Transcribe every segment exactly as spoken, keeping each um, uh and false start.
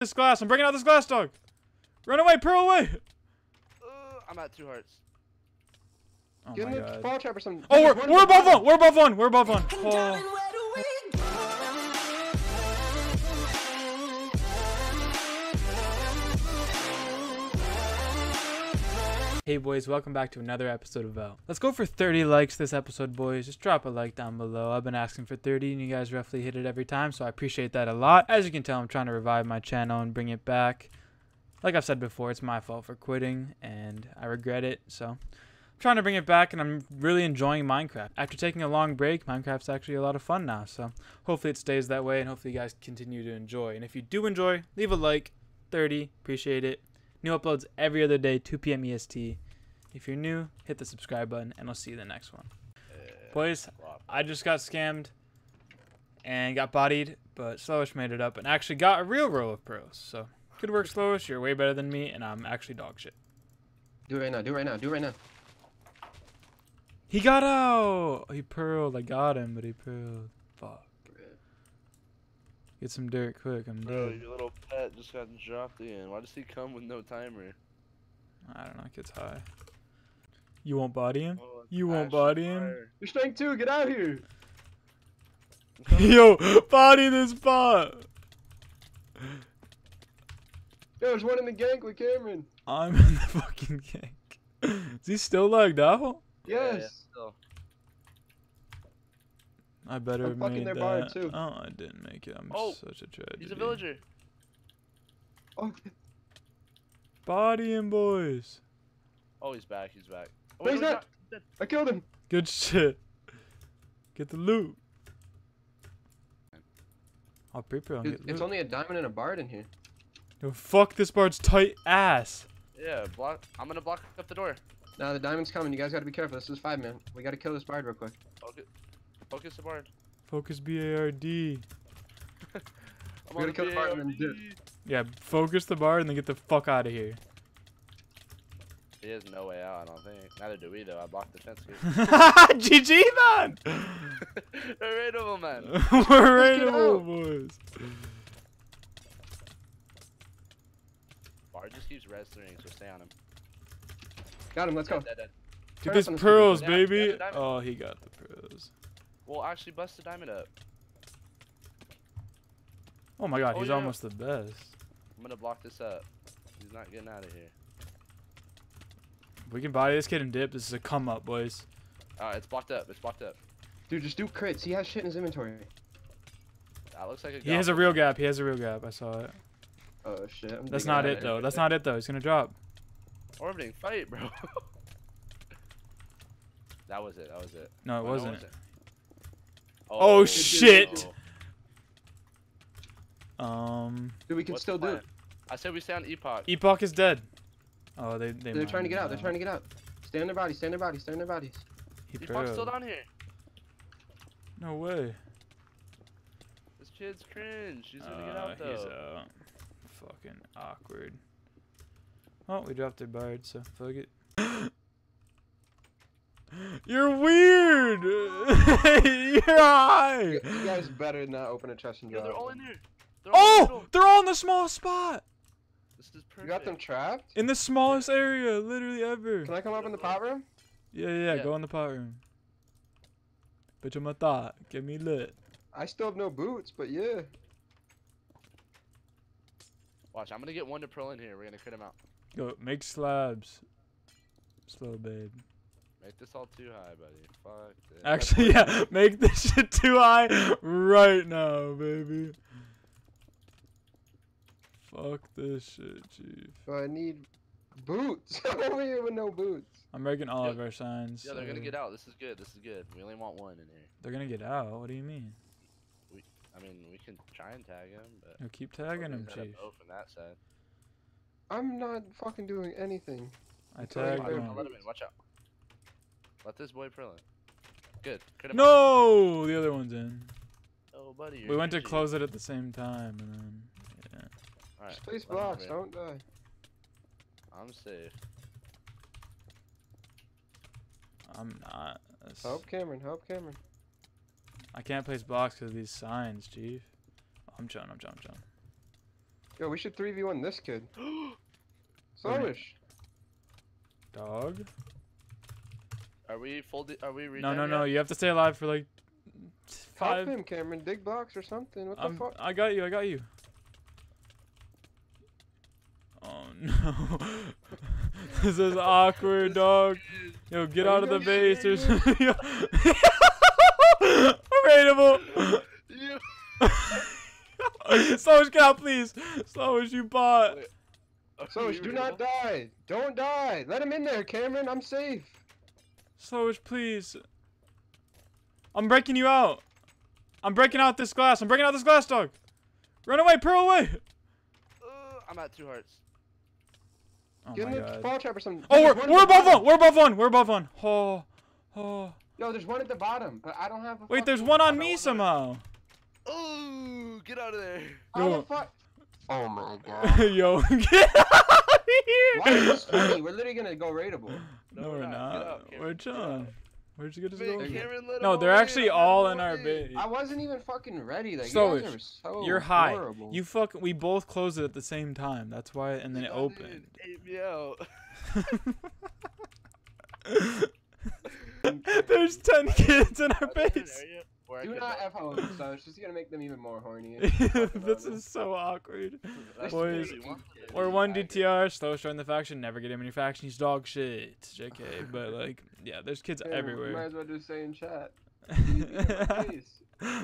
this glass. I'm breaking out this glass, dog. Run away, Pearl away. Uh, I'm at two hearts. Oh Give my him god. Fall trap or something. Oh, we're, we're, we're above one. We're above one. We're above one. Oh. Hey boys, welcome back to another episode of Velt. Let's go for thirty likes this episode, boys. Just drop a like down below. I've been asking for thirty and you guys roughly hit it every time, so I appreciate that a lot. As you can tell, I'm trying to revive my channel and bring it back. Like I've said before, it's my fault for quitting and I regret it, so I'm trying to bring it back, and I'm really enjoying Minecraft. After taking a long break, Minecraft's actually a lot of fun now, so hopefully it stays that way and hopefully you guys continue to enjoy. And if you do enjoy, leave a like. thirty, appreciate it. New uploads every other day, two P M E S T. If you're new, hit the subscribe button, and I'll see you in the next one. Uh, Boys, I just got scammed and got bodied, but Slowish made it up and actually got a real row of pearls. So, good work, Slowish. You're way better than me, and I'm actually dog shit. Do it right now. Do it right now. Do it right now. He got out. He pearled. I got him, but he pearled. Fuck. Get some dirt quick. I'm Bro, dead. Your little pet just got dropped in. Why does he come with no timer? I don't know. It gets high. You won't body him? Oh, you won't body fire. him? You're strength two. Get out of here. Yo, body this bot. Yo, there's one in the gank with Cameron. I'm in the fucking gank. Is he still lagged out? Yes. Yeah, yeah, still. I better I'm have made that. Bar too. Oh, I didn't make it. I'm oh, such a tragedy. He's a villager. Okay. Body him, boys. Oh, he's back. He's back. Oh, wait, he's not. Not. I killed him. Good shit. Get the loot. I'll prepare and get loot. It's only a diamond and a bard in here. Yo, fuck this bard's tight ass. Yeah, block. I'm gonna block up the door. Nah, the diamond's coming. You guys gotta be careful. This is five, man. We gotta kill this bard real quick. Okay. Focus the bard. Focus B A R D. We're gonna kill the bard and then do it. Yeah, focus the bard and then get the fuck out of here. He has no way out, I don't think. Neither do we, though. I blocked the fence here. G G, man! We're raidable, man. We're raidable, boys. Bard just keeps restoring, so stay on him. Got him, let's go. Dead, dead, dead. Get these pearls, baby. Oh, he got the pearls. Well, actually, bust the diamond up. Oh my god, oh, he's yeah. almost the best. I'm gonna block this up. He's not getting out of here. We can body this kid and dip. This is a come up, boys. Alright, it's blocked up. It's blocked up. Dude, just do crits. He has shit in his inventory. That looks like a He has a real gap. He has a real gap. I saw it. Oh shit. I'm That's not it, though. That's not it, though. He's gonna drop. Orbiting fight, bro. That was it. That was it. No, it no, wasn't. No, it wasn't. Oh, oh shit! Oh. Um. Dude, we can still do it. I said we stay on Epoch. Epoch is dead. Oh, they they. They're trying to get out. out. They're trying to get out. Stay on their bodies. Stay on their bodies. Stay on their bodies. Epoch's still down here. No way. This kid's cringe. He's gonna uh, get out though. He's out. Fucking awkward. Oh, we dropped their bard, so fuck it. You're weird! You're high! You guys better not open a chest and drop. Yeah, they're all in there. They're all oh! In the they're all in the small spot! This is perfect. You got them trapped? In the smallest yeah. area, literally ever. Can I come up in the pot room? Yeah, yeah, yeah. Go in the pot room. Bitch, I'm a thought. Get me lit. I still have no boots, but yeah. Watch, I'm gonna get one to pearl in here. We're gonna crit him out. Go, make slabs. Slow, babe. Make this all too high, buddy. Fuck this. Actually, yeah. Make this shit too high right now, baby. Fuck this shit, chief. But I need boots. I'm over here with no boots. I'm breaking all yeah. of our signs. Yeah, so. They're gonna get out. This is good. This is good. We only want one in here. They're gonna get out? What do you mean? We, I mean, we can try and tag him, but... Yo, keep tagging him, chief. From that side. I'm not fucking doing anything. I tagged him. I'll let him in. Watch out. Let this boy pearl it. Good. No! The other one's in. Oh, buddy. We went to close it at the same time, and then. Yeah. Alright. Just place blocks. Don't die. I'm safe. I'm not. That's... Help Cameron. Help Cameron. I can't place blocks because of these signs, chief. I'm chilling. I'm chilling. I'm chilling. Yo, we should three v one this kid. Slowish. Dog. Are we full? Are we ready? No, no, no. Yet? You have to stay alive for like five. Pop him, Cameron. Dig blocks or something. What I'm, the fuck? I got you. I got you. Oh no. This is awkward, dog. Yo, get out of the base. There's raidable. Slowish, get out, please. Slowish, you bot. Slowish, do not die. Don't die. Let him in there, Cameron. I'm safe. Slowish, please. I'm breaking you out. I'm breaking out this glass. I'm breaking out this glass, dog. Run away, Pearl away. Uh, I'm at two hearts. Oh Give my him God. Fall trap or something. Oh, we're, we're above one. We're above one. We're above one. Oh, oh. No, there's one at the bottom, but I don't have. A Wait, there's one on me somehow. Oh, get out of there. Yo. The fuck? Oh my God. Yo, get out of here. Why is this funny? We're literally gonna go raidable. No, no we're not. not. Out, we're chilling. Where'd you get this go? No, they're actually all in our base. I wasn't even fucking ready. Like, so, you guys are so you're high. Horrible. You fuck. We both closed it at the same time. That's why. And then it opened. There's ten kids in our base. Do not F home, so it's just gonna make them even more horny. This is so awkward. Boys, or one D T R, slow showing the faction, never get him any factions, dog shit. J K, but like, yeah, there's kids yeah, everywhere. We might as well just say in chat.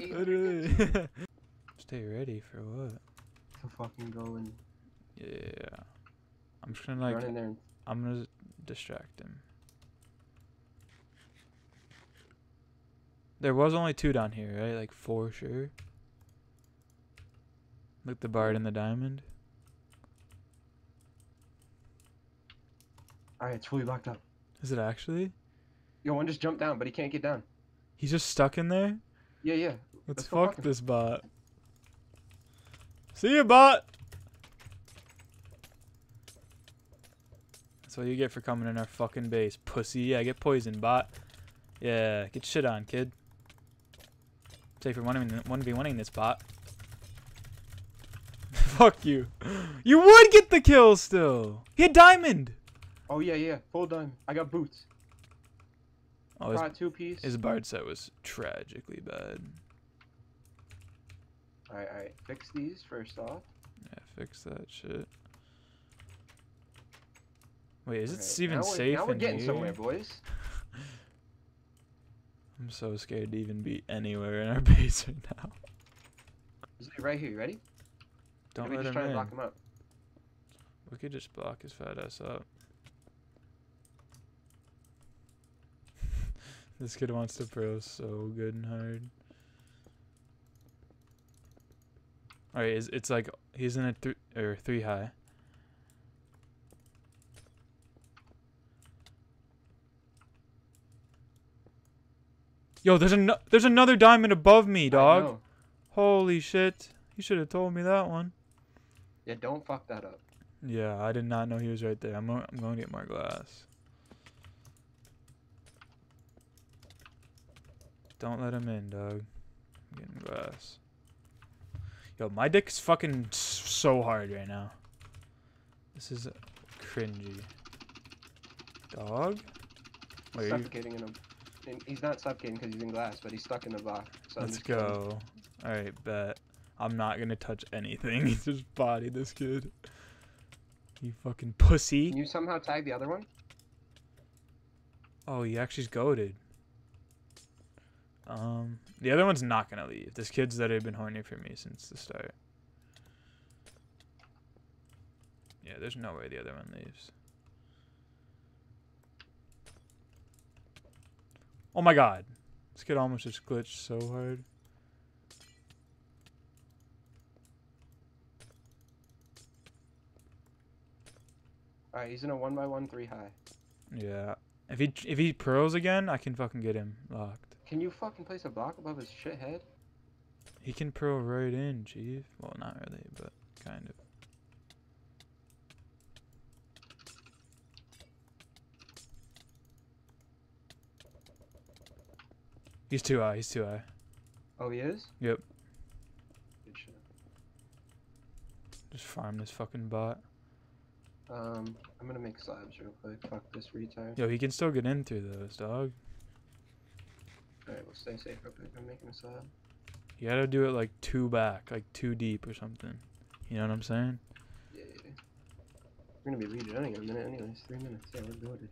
Literally. Stay ready for what? To fucking go in. Yeah. I'm just gonna like, there. I'm gonna distract him. There was only two down here, right? Like, for sure. Look, the bard and the diamond. Alright, it's fully locked up. Is it actually? Yo, one just jumped down, but he can't get down. He's just stuck in there? Yeah, yeah. Let's, Let's fuck this bot. See ya, bot! That's what you get for coming in our fucking base, pussy. Yeah, get poisoned, bot. Yeah, get shit on, kid. Safe for one v one-ing this bot. Fuck you. You would get the kill still. He had diamond. Oh, yeah, yeah. Full diamond. I got boots. Oh, his, two piece. His bard set was tragically bad. Alright, alright. Fix these first off. Yeah, fix that shit. Wait, is all it right. even now safe now in here? Now we're getting here? somewhere, boys. I'm so scared to even be anywhere in our base right now. He's right here, you ready? Don't Maybe let just him try in. And block him up. We could just block his fat ass up. This kid wants to pro so good and hard. Alright, it's, it's like he's in a th or three high. Yo, there's an there's another diamond above me, dog. Holy shit! You should have told me that one. Yeah, don't fuck that up. Yeah, I did not know he was right there. I'm I'm going to get more glass. Don't let him in, dog. I'm getting glass. Yo, my dick's fucking so hard right now. This is cringy. Dog. Wait, suffocating in him. He's not suffocating because he's in glass, but he's stuck in the block. So Let's go. Alright, bet. I'm not going to touch anything. Just body this kid. You fucking pussy. Can you somehow tag the other one? Oh, he actually's goated. Um, the other one's not going to leave. This kid's that have been horny for me since the start. Yeah, there's no way the other one leaves. Oh my God, this kid almost just glitched so hard. All right, he's in a one by one three high. Yeah, if he if he pearls again, I can fucking get him locked. Can you fucking place a block above his shit head? He can pearl right in, chief. Well, not really, but kind of. He's too high, he's too high. Oh, he is? Yep. Good shit. Just farm this fucking bot. Um, I'm gonna make slabs real quick. Fuck this retard. Yo, he can still get in through those, dog. Alright, we'll stay safe real quick. I'm making a slab. You gotta do it like two back, like two deep or something. You know what I'm saying? Yeah, yeah, yeah. We're gonna be rejoining in a minute anyways. Three minutes. Yeah, we're goaded.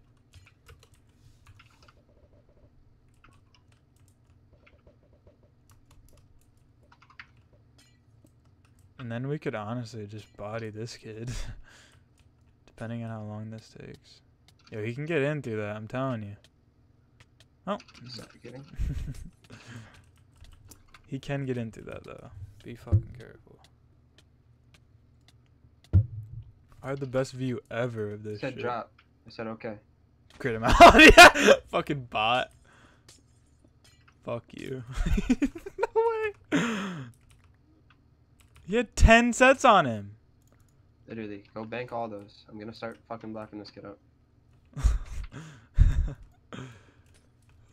And then we could honestly just body this kid. Depending on how long this takes. Yo, he can get in through that, I'm telling you. Oh. Sorry, kidding. He can get into that though. Be fucking careful. I had the best view ever of this. I said shit. Drop. I said okay. Crit him out. Yeah. Fucking bot. Fuck you. No way. He had ten sets on him. Literally, go bank all those. I'm gonna start fucking blocking this kid up.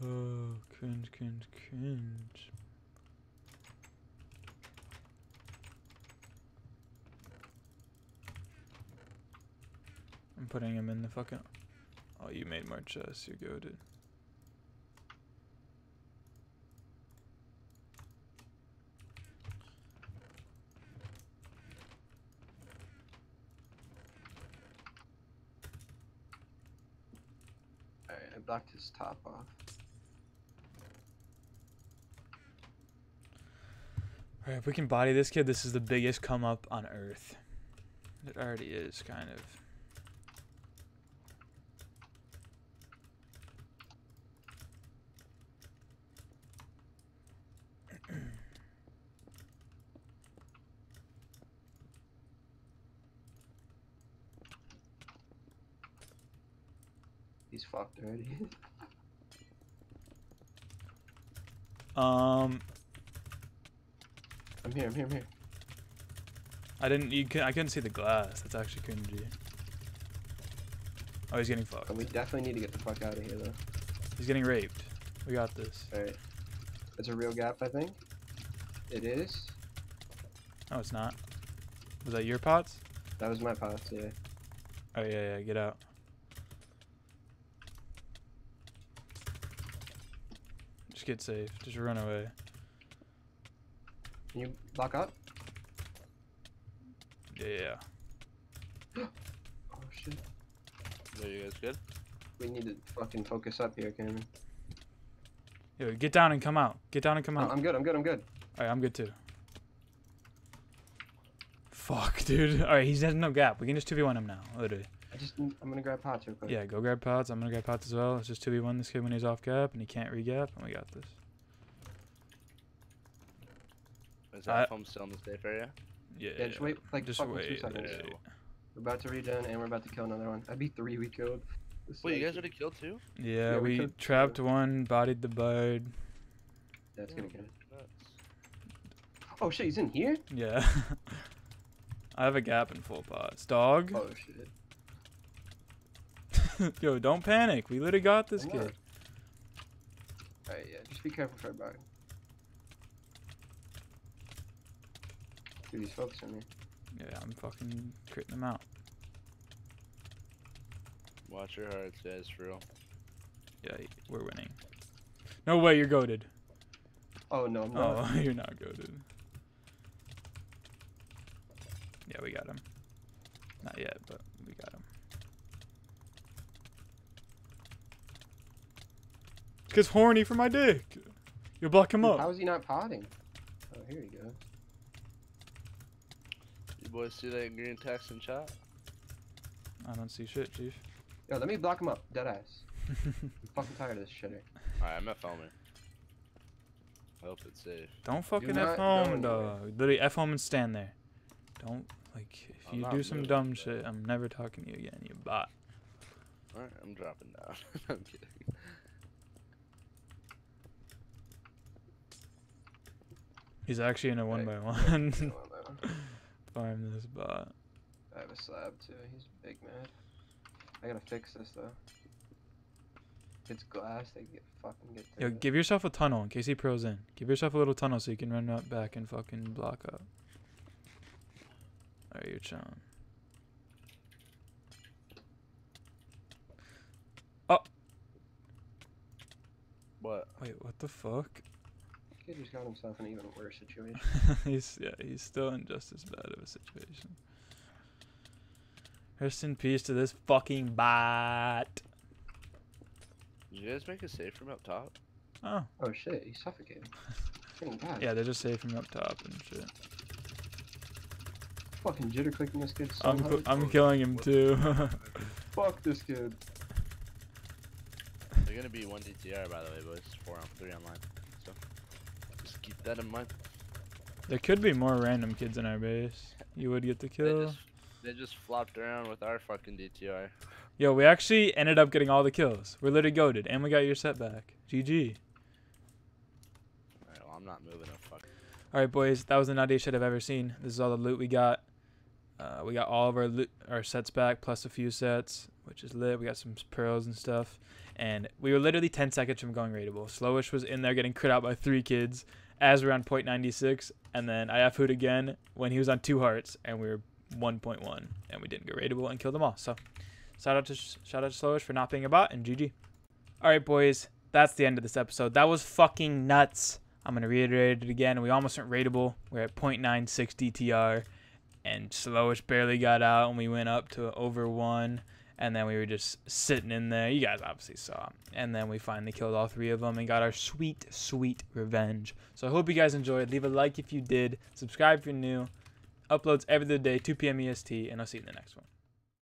Oh, cringe, cringe, cringe. I'm putting him in the fucking... Oh, you made more chests. You're goated. Alright, I blocked his top off. Alright, if we can body this kid, this is the biggest come up on Earth. It already is, kind of. He's fucked already. um, I'm here. I'm here. I'm here. I didn't. You can. I couldn't see the glass. That's actually cringy. Oh, he's getting fucked. And we definitely need to get the fuck out of here, though. He's getting raped. We got this. All right. It's a real gap, I think. It is. No, it's not. Was that your pots? That was my pots. Yeah. Oh yeah, yeah. Get out. Just get safe. Just run away. Can you lock up? Yeah. Oh shit. Are you guys good? We need to fucking focus up here, Cameron. Yo, get down and come out. Get down and come out. I'm good. I'm good. I'm good. All right, I'm good too. Fuck, dude. All right, he has no gap. We can just two v one him now, literally. I just, I'm gonna grab pots real quick. Yeah, go grab pots. I'm gonna grab pots as well. It's just two v one this kid when he's off gap and he can't re-gap, and we got this. Is that if I'm still in the safe area? Yeah. Yeah, just wait like just fucking wait, two seconds. Wait. We're about to regen and we're about to kill another one. That'd be three we killed. Wait, you guys already killed two? Yeah, yeah we, we trapped two. one, bodied the bud. That's gonna get it. Oh shit, he's in here? Yeah. I have a gap in full pots. Dog. Oh shit. Yo, don't panic. We literally got this kid. Alright, yeah. Just be careful for a bug. Dude, he's focused on me. Yeah, I'm fucking critting him out. Watch your hearts, guys, for real. Yeah, we're winning. No way, you're goated. Oh, no, I'm not. Oh, you're not goated. Yeah, we got him. Not yet, but we got him. It's horny for my dick. You'll block him Dude, up. How is he not potting? Oh, here we go. You boys see that green text and chat? I don't see shit, Chief. Yo, let me block him up. Dead ass. I'm fucking tired of this shitter. Alright, I'm F homing. I hope it's safe. Don't fucking do F home, dog. Literally, F home and stand there. Don't, like, if I'm you do some dumb shit, I'm never talking to you again, you bot. Alright, I'm dropping down. I'm kidding. He's actually in a one by one. Farm this bot. I have a slab too. He's big mad. I gotta fix this though. If it's glass, they get fucking get. Yo, give yourself a tunnel in case he pros in. Give yourself a little tunnel so you can run up back and fucking block up. Are you chilling? Oh. What? Wait, what the fuck? Kid just got himself in an even worse situation. he's yeah, he's still in just as bad of a situation. Rest in peace to this fucking bot. Did you guys make it safe from up top? Oh. Oh shit, he's suffocating. Yeah, they're just safe from up top and shit. Fucking jitter clicking this kid. So I'm hard. I'm killing him too. Fuck this kid. They're gonna be one D T R by the way, boys. Four on three online. So just keep that in mind. There could be more random kids in our base. You would get the kill. They just, they just flopped around with our fucking D T R. Yo, we actually ended up getting all the kills. We're literally goated, and we got your setback. G G. Alright, well I'm not moving a fuck. Alright boys, that was the naughtiest shit I've ever seen. This is all the loot we got. Uh, we got all of our loot, our sets back, plus a few sets, which is lit. We got some pearls and stuff. And we were literally ten seconds from going raidable. Slowish was in there getting crit out by three kids, as we were on point nine six. And then I F O'd again when he was on two hearts, and we were one point one. And we didn't get raidable and killed them all. So shout out to, shout out to Slowish for not being a bot, and G G. Alright boys, that's the end of this episode. That was fucking nuts. I'm going to reiterate it again. We almost went raidable. We're at point nine six D T R. And Slowish barely got out. And we went up to over one. And then we were just sitting in there. You guys obviously saw. And then we finally killed all three of them. And got our sweet, sweet revenge. So I hope you guys enjoyed. Leave a like if you did. Subscribe if you're new. Uploads every other day, two P M E S T. And I'll see you in the next one.